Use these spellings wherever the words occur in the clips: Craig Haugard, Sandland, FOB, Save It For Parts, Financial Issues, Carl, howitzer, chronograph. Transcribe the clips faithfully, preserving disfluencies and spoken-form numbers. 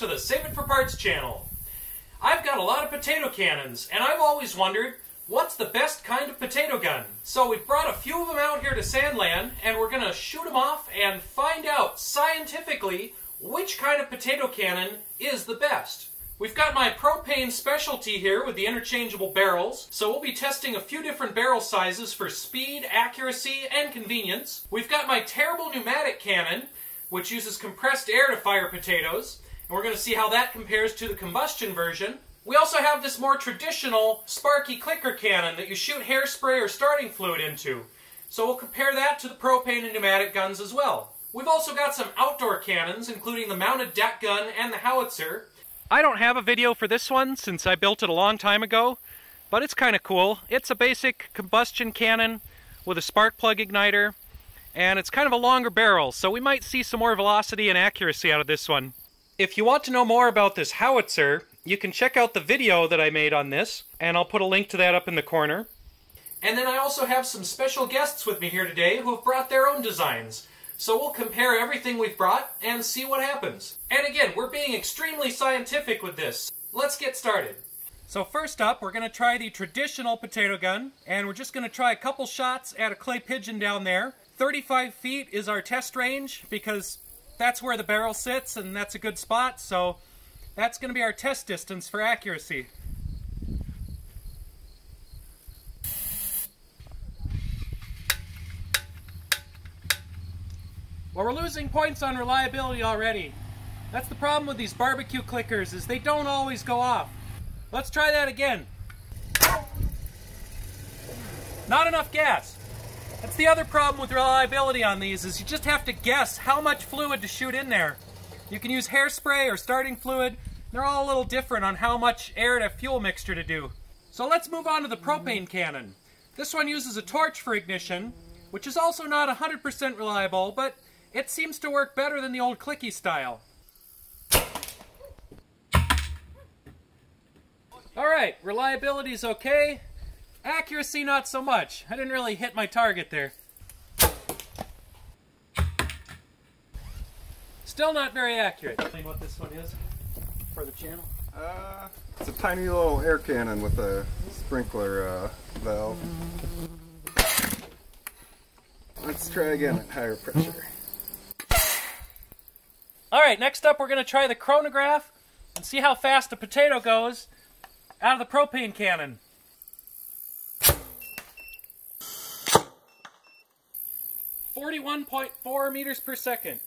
to the Save It For Parts channel. I've got a lot of potato cannons, and I've always wondered, what's the best kind of potato gun? So we've brought a few of them out here to Sandland, and we're going to shoot them off and find out scientifically which kind of potato cannon is the best. We've got my propane specialty here with the interchangeable barrels, so we'll be testing a few different barrel sizes for speed, accuracy, and convenience. We've got my terrible pneumatic cannon, which uses compressed air to fire potatoes, and we're going to see how that compares to the combustion version. We also have this more traditional sparky clicker cannon that you shoot hairspray or starting fluid into, so we'll compare that to the propane and pneumatic guns as well. We've also got some outdoor cannons, including the mounted deck gun and the howitzer. I don't have a video for this one since I built it a long time ago, but it's kind of cool. It's a basic combustion cannon with a spark plug igniter, and it's kind of a longer barrel, so we might see some more velocity and accuracy out of this one. If you want to know more about this howitzer, you can check out the video that I made on this, and I'll put a link to that up in the corner. And then I also have some special guests with me here today who have brought their own designs. So we'll compare everything we've brought and see what happens. And again, we're being extremely scientific with this. Let's get started. So first up, we're going to try the traditional potato gun, and we're just going to try a couple shots at a clay pigeon down there. thirty-five feet is our test range because that's where the barrel sits and that's a good spot, so that's going to be our test distance for accuracy. Well, we're losing points on reliability already. That's the problem with these barbecue clickers, is they don't always go off. Let's try that again. Not enough gas. That's the other problem with reliability on these, is you just have to guess how much fluid to shoot in there. You can use hairspray or starting fluid. They're all a little different on how much air to fuel mixture to do. So let's move on to the propane cannon. This one uses a torch for ignition, which is also not one hundred percent reliable, but it seems to work better than the old clicky style. Alright, reliability's okay. Accuracy not so much. I didn't really hit my target there. Still not very accurate. Explain what this one is for the channel. Uh, it's a tiny little air cannon with a sprinkler uh, valve. Let's try again at higher pressure. Alright, next up we're going to try the chronograph and see how fast a potato goes out of the propane cannon. forty-one point four meters per second.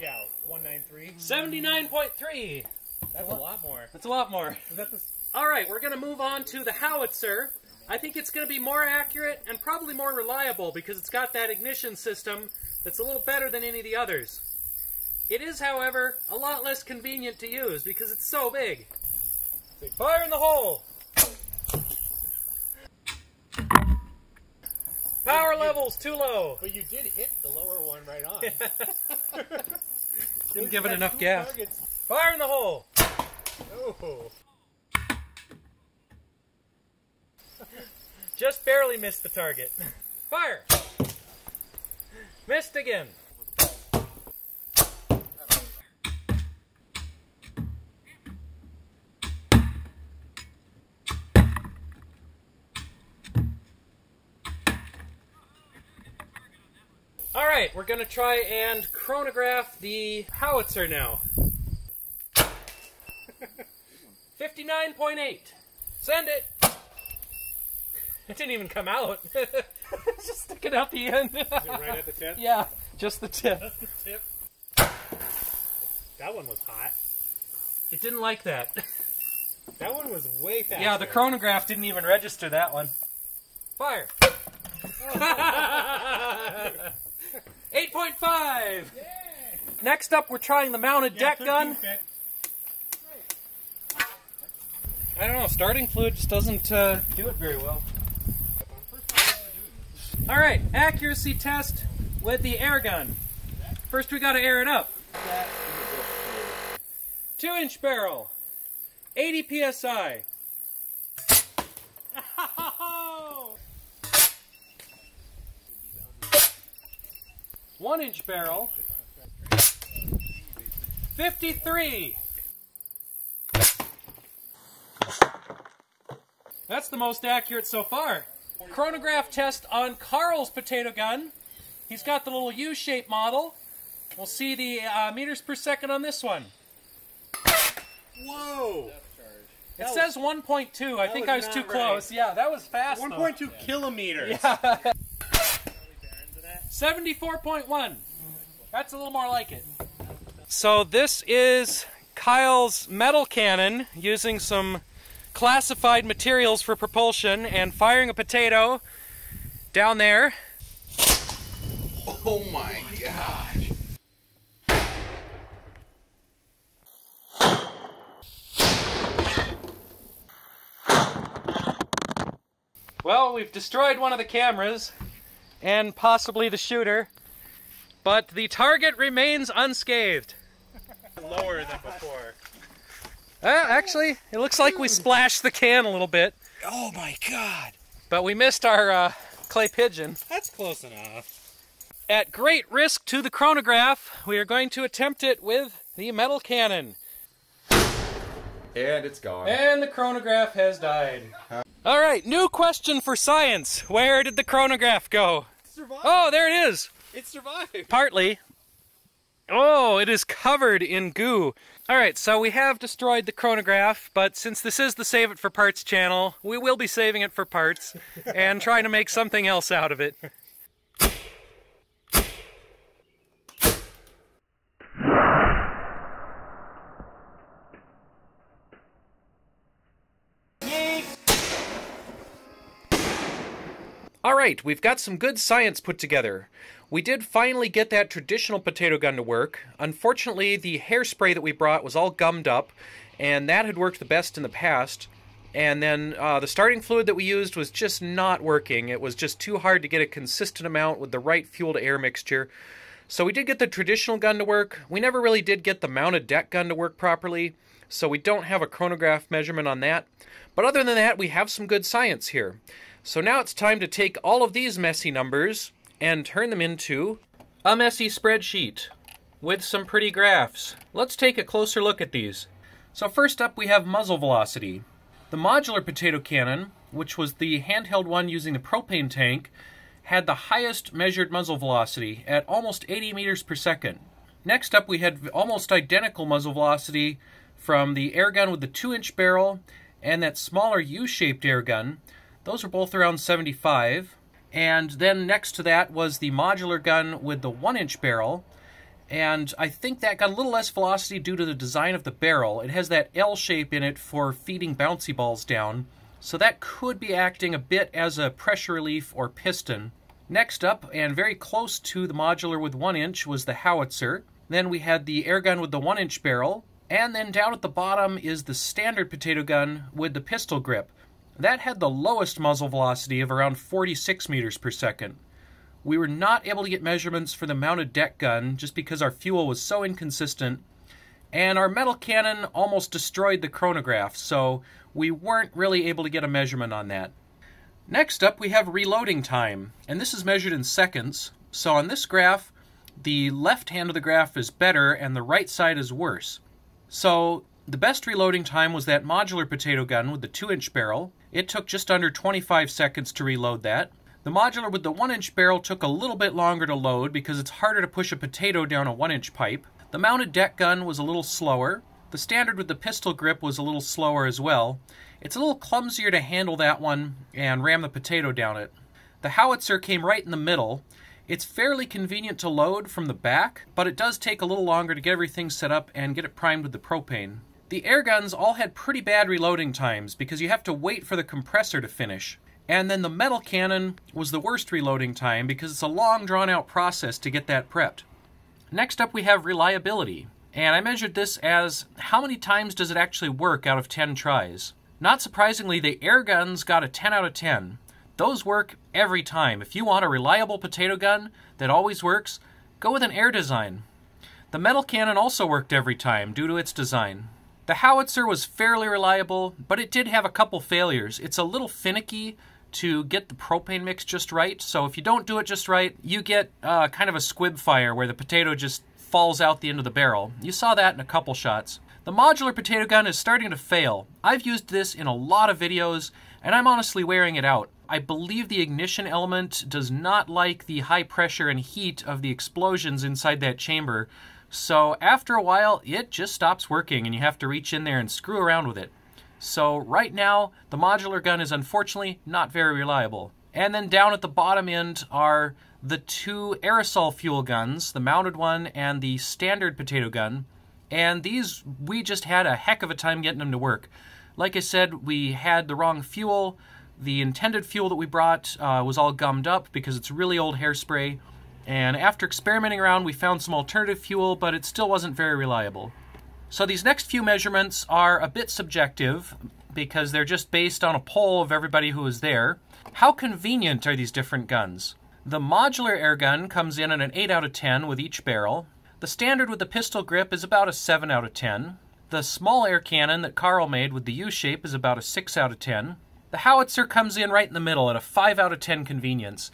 Yeah, one ninety-three. seventy-nine point three. That's a lot more. That's a lot more. Alright, we're going to move on to the howitzer. I think it's going to be more accurate and probably more reliable because it's got that ignition system that's a little better than any of the others. It is, however, a lot less convenient to use because it's so big. Say, fire in the hole! Power you, level's too low. But you did hit the lower one right on. Didn't give it enough gas. Targets. Fire in the hole! Oh. Just barely missed the target. Fire! Missed again. Alright, we're going to try and chronograph the howitzer now. fifty-nine point eight. Send it! It didn't even come out. It's just sticking out the end. Is it right at the tip? Yeah, just the tip. Just the tip. That one was hot. It didn't like that. That one was way faster. Yeah, the chronograph didn't even register that one. Fire! eight point five! Next up, we're trying the mounted yeah, deck gun. Fit. I don't know, starting fluid just doesn't uh, do it very well. All right, accuracy test with the air gun. First we gotta air it up. Two inch barrel, eighty P S I. One inch barrel, fifty-three. That's the most accurate so far. Chronograph test on Carl's potato gun. He's got the little U-shaped model. We'll see the uh, meters per second on this one. Whoa! It says one point two. I think I was too close. Yeah, that was fast. one point two kilometers. Yeah. seventy-four point one. That's a little more like it. So this is Kyle's metal cannon using some classified materials for propulsion and firing a potato down there. Oh my gosh. Well, we've destroyed one of the cameras and possibly the shooter, but the target remains unscathed. Lower than before. Uh, actually, it looks like we splashed the can a little bit. Oh my god. But we missed our uh, clay pigeon. That's close enough. At great risk to the chronograph, we are going to attempt it with the metal cannon. And it's gone. And the chronograph has died. All right, new question for science. Where did the chronograph go? It survived. Oh, there it is. It survived. Partly. Oh, it is covered in goo. All right, so we have destroyed the chronograph, but since this is the Save It For Parts channel, we will be saving it for parts and trying to make something else out of it. Alright, we've got some good science put together. We did finally get that traditional potato gun to work. Unfortunately, the hairspray that we brought was all gummed up, and that had worked the best in the past. And then uh, the starting fluid that we used was just not working. It was just too hard to get a consistent amount with the right fuel-to-air mixture. So we did get the traditional gun to work. We never really did get the mounted deck gun to work properly, so we don't have a chronograph measurement on that. But other than that, we have some good science here. So now it's time to take all of these messy numbers and turn them into a messy spreadsheet with some pretty graphs. Let's take a closer look at these. So first up we have muzzle velocity. The modular potato cannon, which was the handheld one using the propane tank, had the highest measured muzzle velocity at almost eighty meters per second. Next up we had almost identical muzzle velocity from the air gun with the two inch barrel and that smaller U-shaped air gun. Those are both around seventy-five. And then next to that was the modular gun with the one inch barrel. And I think that got a little less velocity due to the design of the barrel. It has that L shape in it for feeding bouncy balls down. So that could be acting a bit as a pressure relief or piston. Next up, and very close to the modular with one inch, was the howitzer. Then we had the air gun with the one inch barrel. And then down at the bottom is the standard potato gun with the pistol grip. That had the lowest muzzle velocity of around forty-six meters per second. We were not able to get measurements for the mounted deck gun just because our fuel was so inconsistent, and our metal cannon almost destroyed the chronograph, so we weren't really able to get a measurement on that. Next up we have reloading time, and this is measured in seconds. So on this graph, the left hand of the graph is better and the right side is worse. So the best reloading time was that modular potato gun with the two inch barrel. It took just under twenty-five seconds to reload that. The modular with the one inch barrel took a little bit longer to load because it's harder to push a potato down a one inch pipe. The mounted deck gun was a little slower. The standard with the pistol grip was a little slower as well. It's a little clumsier to handle that one and ram the potato down it. The howitzer came right in the middle. It's fairly convenient to load from the back, but it does take a little longer to get everything set up and get it primed with the propane. The air guns all had pretty bad reloading times because you have to wait for the compressor to finish. And then the metal cannon was the worst reloading time because it's a long drawn-out process to get that prepped. Next up we have reliability. And I measured this as how many times does it actually work out of ten tries. Not surprisingly, the air guns got a ten out of ten. Those work every time. If you want a reliable potato gun that always works, go with an air design. The metal cannon also worked every time due to its design. The howitzer was fairly reliable, but it did have a couple failures. It's a little finicky to get the propane mix just right, so if you don't do it just right, you get uh, kind of a squib fire where the potato just falls out the end of the barrel. You saw that in a couple shots. The modular potato gun is starting to fail. I've used this in a lot of videos, and I'm honestly wearing it out. I believe the ignition element does not like the high pressure and heat of the explosions inside that chamber, so after a while it just stops working and you have to reach in there and screw around with it. So right now the modular gun is unfortunately not very reliable. And then down at the bottom end are the two aerosol fuel guns, the mounted one and the standard potato gun, and these we just had a heck of a time getting them to work. Like I said, we had the wrong fuel. The intended fuel that we brought uh, was all gummed up because it's really old hairspray, and after experimenting around we found some alternative fuel, but it still wasn't very reliable. So these next few measurements are a bit subjective because they're just based on a poll of everybody who was there. How convenient are these different guns? The modular air gun comes in at an eight out of ten with each barrel. The standard with the pistol grip is about a seven out of ten. The small air cannon that Carl made with the U-shape is about a six out of ten. The howitzer comes in right in the middle at a five out of ten convenience.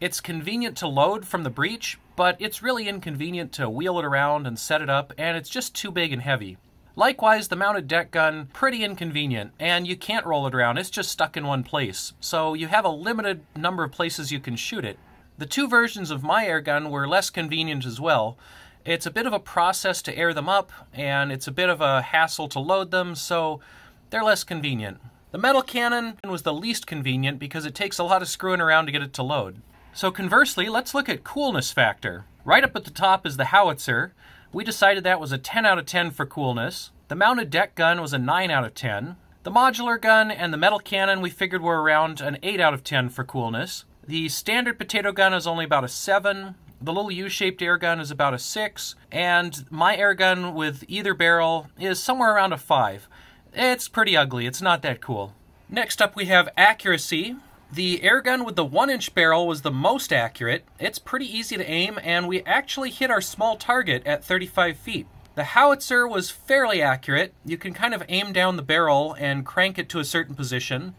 It's convenient to load from the breech, but it's really inconvenient to wheel it around and set it up, and it's just too big and heavy. Likewise, the mounted deck gun, pretty inconvenient, and you can't roll it around, it's just stuck in one place, so you have a limited number of places you can shoot it. The two versions of my air gun were less convenient as well. It's a bit of a process to air them up, and it's a bit of a hassle to load them, so they're less convenient. The metal cannon was the least convenient because it takes a lot of screwing around to get it to load. So conversely, let's look at coolness factor. Right up at the top is the howitzer. We decided that was a ten out of ten for coolness. The mounted deck gun was a nine out of ten. The modular gun and the metal cannon we figured were around an eight out of ten for coolness. The standard potato gun is only about a seven. The little U-shaped air gun is about a six. And my air gun with either barrel is somewhere around a five. It's pretty ugly, it's not that cool. Next up we have accuracy. The air gun with the one inch barrel was the most accurate. It's pretty easy to aim, and we actually hit our small target at thirty-five feet. The howitzer was fairly accurate. You can kind of aim down the barrel and crank it to a certain position,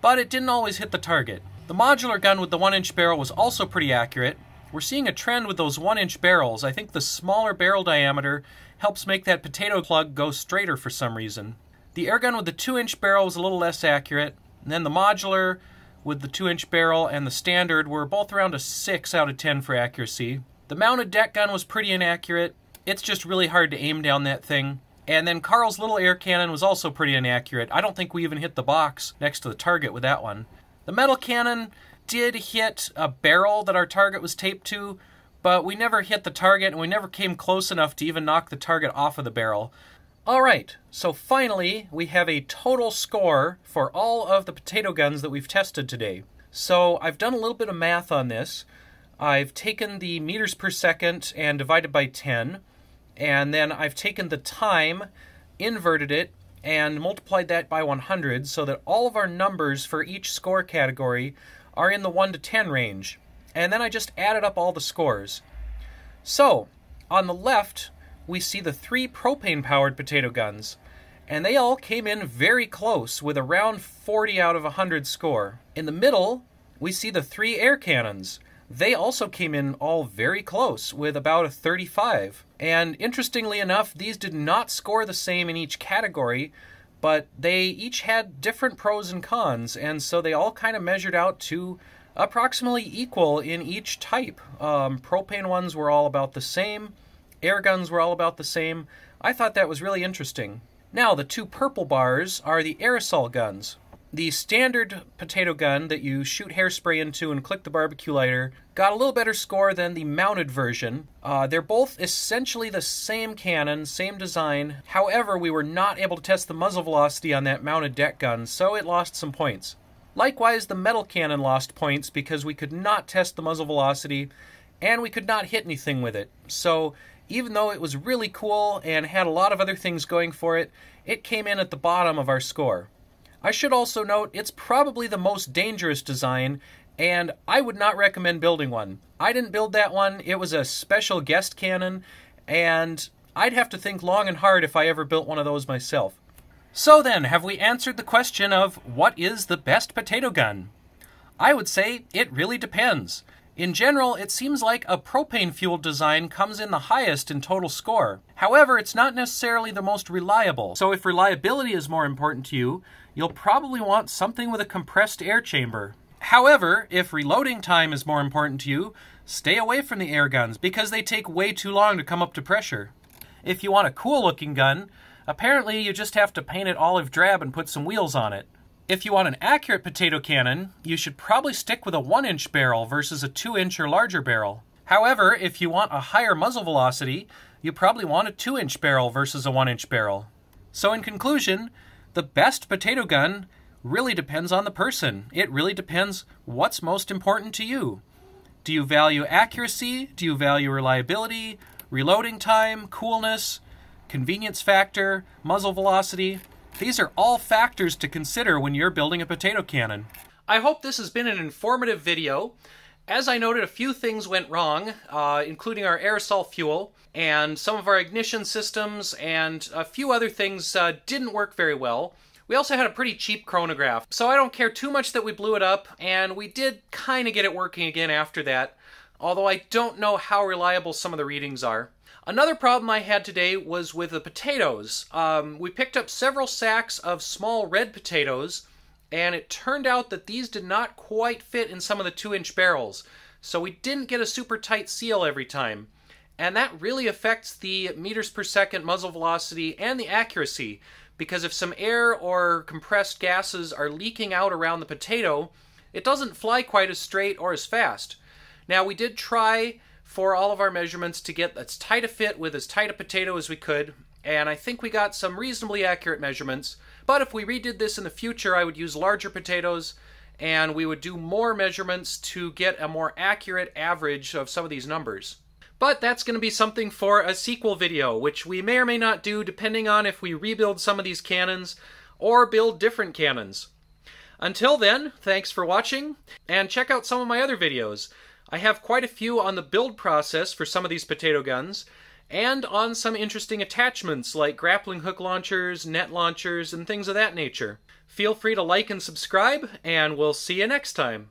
but it didn't always hit the target. The modular gun with the one inch barrel was also pretty accurate. We're seeing a trend with those one inch barrels. I think the smaller barrel diameter helps make that potato plug go straighter for some reason. The air gun with the two inch barrel was a little less accurate, and then the modular with the two inch barrel and the standard were both around a six out of ten for accuracy. The mounted deck gun was pretty inaccurate. It's just really hard to aim down that thing. And then Carl's little air cannon was also pretty inaccurate. I don't think we even hit the box next to the target with that one. The metal cannon did hit a barrel that our target was taped to, but we never hit the target and we never came close enough to even knock the target off of the barrel. Alright, so finally we have a total score for all of the potato guns that we've tested today. So I've done a little bit of math on this. I've taken the meters per second and divided by ten, and then I've taken the time, inverted it, and multiplied that by one hundred so that all of our numbers for each score category are in the one to ten range. And then I just added up all the scores. So, on the left, we see the three propane-powered potato guns, and they all came in very close with around forty out of one hundred score. In the middle, we see the three air cannons. They also came in all very close with about a thirty-five. And interestingly enough, these did not score the same in each category, but they each had different pros and cons, and so they all kind of measured out to approximately equal in each type. Um, propane ones were all about the same. Air guns were all about the same. I thought that was really interesting. Now, the two purple bars are the aerosol guns. The standard potato gun that you shoot hairspray into and click the barbecue lighter got a little better score than the mounted version. Uh, they're both essentially the same cannon, same design. However, we were not able to test the muzzle velocity on that mounted deck gun, so it lost some points. Likewise, the metal cannon lost points because we could not test the muzzle velocity and we could not hit anything with it. So, even though it was really cool and had a lot of other things going for it, it came in at the bottom of our score. I should also note it's probably the most dangerous design, and I would not recommend building one. I didn't build that one, it was a special guest cannon, and I'd have to think long and hard if I ever built one of those myself. So then, have we answered the question of what is the best potato gun? I would say it really depends. In general, it seems like a propane-fueled design comes in the highest in total score. However, it's not necessarily the most reliable, so if reliability is more important to you, you'll probably want something with a compressed air chamber. However, if reloading time is more important to you, stay away from the air guns because they take way too long to come up to pressure. If you want a cool-looking gun, apparently you just have to paint it olive drab and put some wheels on it. If you want an accurate potato cannon, you should probably stick with a one inch barrel versus a two inch or larger barrel. However, if you want a higher muzzle velocity, you probably want a two inch barrel versus a one inch barrel. So in conclusion, the best potato gun really depends on the person. It really depends what's most important to you. Do you value accuracy? Do you value reliability? Reloading time? Coolness? Convenience factor? Muzzle velocity? These are all factors to consider when you're building a potato cannon. I hope this has been an informative video. As I noted, a few things went wrong, uh, including our aerosol fuel and some of our ignition systems, and a few other things uh, didn't work very well. We also had a pretty cheap chronograph, so I don't care too much that we blew it up, and we did kind of get it working again after that, although I don't know how reliable some of the readings are. Another problem I had today was with the potatoes. Um, we picked up several sacks of small red potatoes, and it turned out that these did not quite fit in some of the two inch barrels, so we didn't get a super tight seal every time. And that really affects the meters per second muzzle velocity and the accuracy, because if some air or compressed gases are leaking out around the potato, it doesn't fly quite as straight or as fast. Now, we did try for all of our measurements to get as tight a fit with as tight a potato as we could, and I think we got some reasonably accurate measurements. But if we redid this in the future, I would use larger potatoes, and we would do more measurements to get a more accurate average of some of these numbers. But that's going to be something for a sequel video, which we may or may not do depending on if we rebuild some of these cannons or build different cannons. Until then, thanks for watching, and check out some of my other videos. I have quite a few on the build process for some of these potato guns, and on some interesting attachments like grappling hook launchers, net launchers, and things of that nature. Feel free to like and subscribe, and we'll see you next time.